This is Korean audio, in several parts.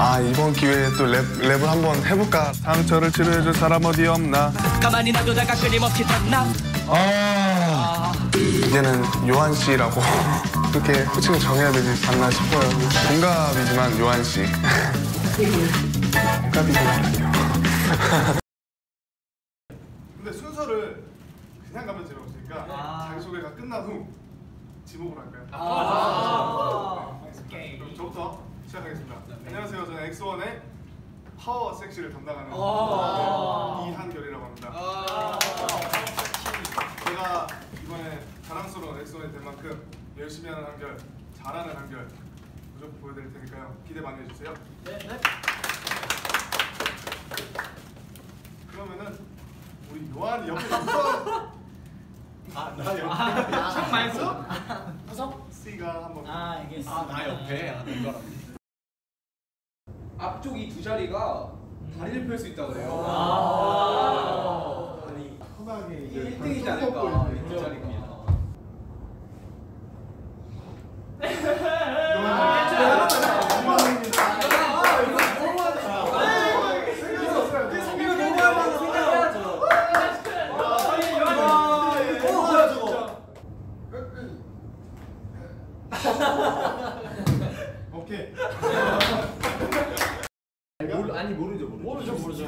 아, 이번 기회에 또 랩을 한번 해볼까. 상처를 치료해줄 사람 어디 없나. 가만히 놔두다가 끊임없이 탔나. 이제는 요한 씨라고 그렇게 호칭을 정해야 되지 않나 싶어요. 동갑이지만 요한 씨. 동갑이지만요. 근데 순서를 그냥 가면 재미없으니까 자기소개가 끝난 후 지목을 할까요? 오케이. 그럼 저부터 시작하겠습니다. 안녕하세요. 저는 엑스원의 파워 섹시를 담당하는 이한결이라고 합니다. 제가 이번에 자랑스러운 엑스원이 될 만큼 열심히 하는 한결, 잘하는 한결 무조건 보여드릴 테니까요. 기대 많이 해주세요. 네. 그러면은 우리 요한이 옆에 있어. 나 옆에? 참 말고? 허석? 씨가 한번 알겠어. 나 옆에? 앞쪽 이 두 자리가 다리를 펼 수 있다고 해요. 아니, 편하게 이게 1등이지 않을까. 이 자리입니다. 오케이. 모르죠.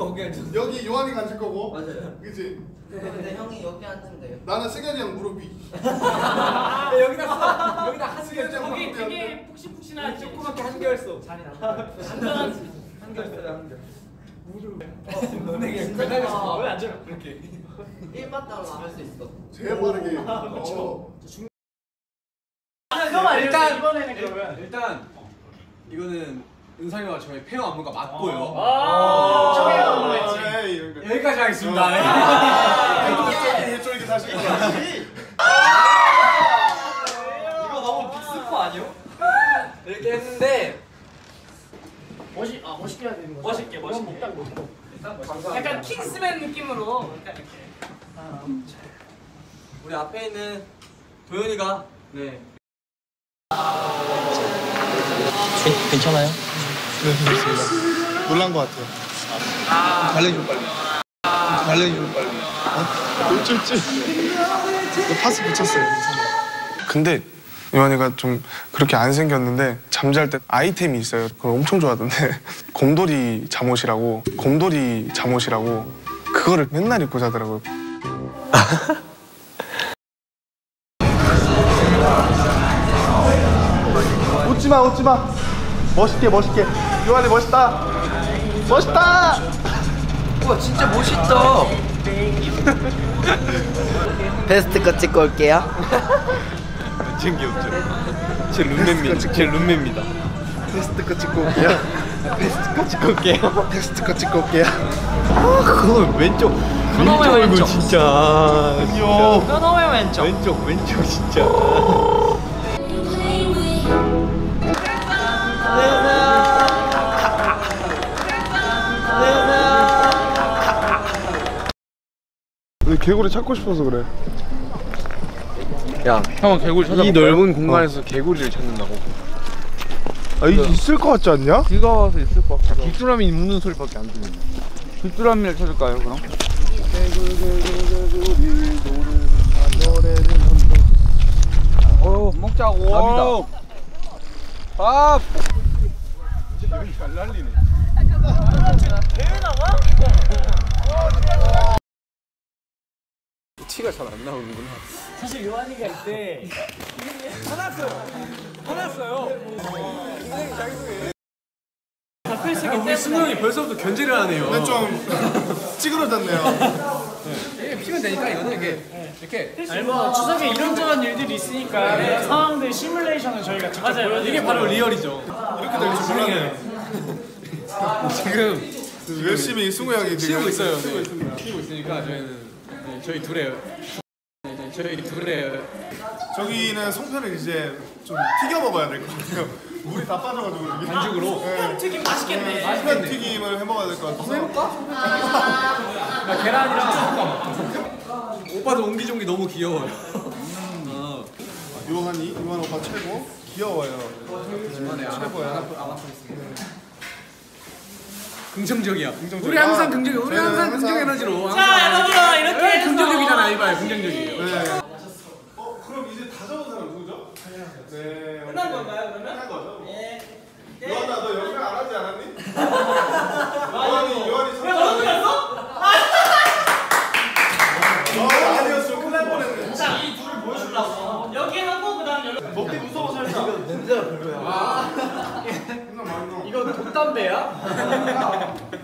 여기 요한이 앉을 거고. 맞아요. 그치? 근데 형이 여기 앉으면 돼요. 나는 승현이 형 무릎 위. 여기다 하수결. 거기 되게 푹신푹신한 조그맣게 한결소. 자리 나와. 간단하지. 한결소. 무릎. 너네게 배달해서 왜 앉아요? 그렇게. 1만 달러 안 할 수 있어. 제일 빠르게. 그렇죠. 일단 이거는 은상이와 저의 페어 안무가 맞고요. 여기까지 하겠습니다. 이쪽에 사실 이거 너무 빅스포 아니요? 이렇게 했는데 멋있게 해야 되는 거죠? 멋있게. 약간 킹스맨 느낌으로 이렇게. 우리 앞에 있는 도현이가 네. 괜찮아요? 네, 괜찮습니다. 놀란 것 같아요. 달래줘 빨리. 파스 붙였어요. 근데 요한이가 좀 그렇게 안 생겼는데 잠잘 때 아이템이 있어요. 그걸 엄청 좋아하던데 곰돌이 잠옷이라고 그거를 맨날 입고 자더라고요. 웃지마. 멋있게. 요한이 멋있다. 우와 진짜 멋있다. 베스트 거 찍고 올게요. 진짜 귀엽죠? 제 룸메입니다. 베스트 거 찍고 올게요. 그건 왼쪽 진짜. 귀여워. 그놈의 왼쪽 진짜. 개구리 찾고 싶어서 그래. 야, 형아 개구리 찾아볼까요? 이 넓은 공간에서 개구리를 찾는다고. 있을 것 같지 않냐? 비가 와서 있을 것 같아. 귀뚜라미 묻는 소리밖에 안 들리네. 귀뚜라미를 찾을까요, 그럼? 개구리 노래는 노래를 먹자고. 밥! 입이 잘 날리네. 대회 나가? 티가 잘 안 나오는구나. 사실 요한이가 이때 화났어요. 굉장히 자기소개. 우리 승우 형이 벌써부터 견제를 하네요. 근데 좀 찌그러졌네요. 이게 피면 되니까 이거는 이렇게. 아니 뭐 추석에 이런저런 일들이 있으니까 상황들 시뮬레이션을 저희가 직접 보여드리고. 이게 바로 리얼이죠. 이렇게 될 줄 몰랐네요. 지금 열심히 승우 형이 지금 치우고 있으니까 저희는. 저희 둘이에요. 저기는 송편을 이제 좀 튀겨 먹어야 될 것 같아요. 물이 다 빠져가지고 반죽으로. 송편튀김 맛있겠네. 송편튀김을 해먹어야 될 것 같아요. 해볼까? 나 계란이랑 볶아. 오빠도 옹기종기 너무 귀여워요. 요한 오빠 최고? 귀여워요. 최고야. 긍정적이야. 긍정적이야. 우리 항상 긍정적. 우리 항상 긍정 에너지로. 자, 여러분 이렇게 해서 긍정적이잖아. 이봐요. 긍정적이에요. 네. 그럼 이제 다 적은 사람 누구죠? 네. 끝난 건가요, 그러면? 끝난 거죠. 네. 요한아, 너 연습 안 하지 않았니? 요한이 왜 너도 갔어? 아니었어. 끝날 뻔했네. 자, 이 둘을 보여주려고. 여기 하고 그다음 연락. 먹기 무서워 살짝. 이거 냄새가 별로야. 이거 독담배야?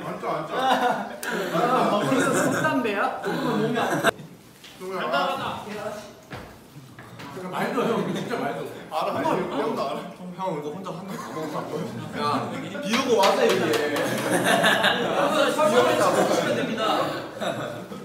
안쪄. 그래서 독담배야? 몸이 안 돼. 말도 형 진짜 말도 알아. 형도 알아. 형 이거 혼자 한 번 다 먹었어. 야 비우고 와서 얘기해. 비우고 와서 얘기해.